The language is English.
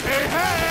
hey, hey!